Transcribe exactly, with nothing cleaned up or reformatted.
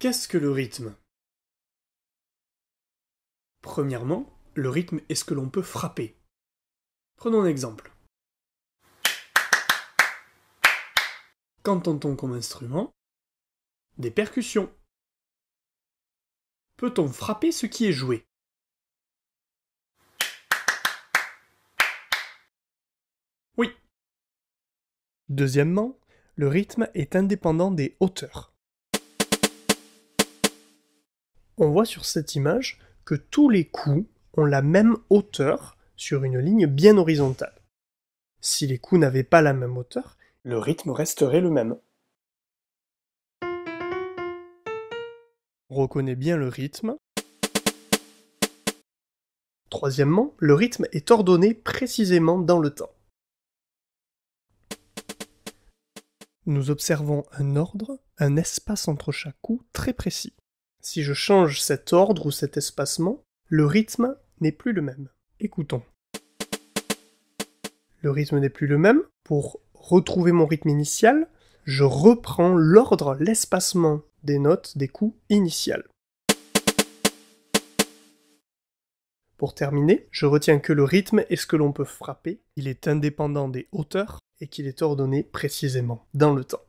Qu'est-ce que le rythme? Premièrement, le rythme est ce que l'on peut frapper. Prenons un exemple. Qu'entend-on comme instrument? Des percussions. Peut-on frapper ce qui est joué? Oui. Deuxièmement, le rythme est indépendant des hauteurs. On voit sur cette image que tous les coups ont la même hauteur sur une ligne bien horizontale. Si les coups n'avaient pas la même hauteur, le rythme resterait le même. On reconnaît bien le rythme. Troisièmement, le rythme est ordonné précisément dans le temps. Nous observons un ordre, un espace entre chaque coup très précis. Si je change cet ordre ou cet espacement, le rythme n'est plus le même. Écoutons. Le rythme n'est plus le même. Pour retrouver mon rythme initial, je reprends l'ordre, l'espacement des notes, des coups initiales. Pour terminer, je retiens que le rythme est ce que l'on peut frapper, il est indépendant des hauteurs et qu'il est ordonné précisément dans le temps.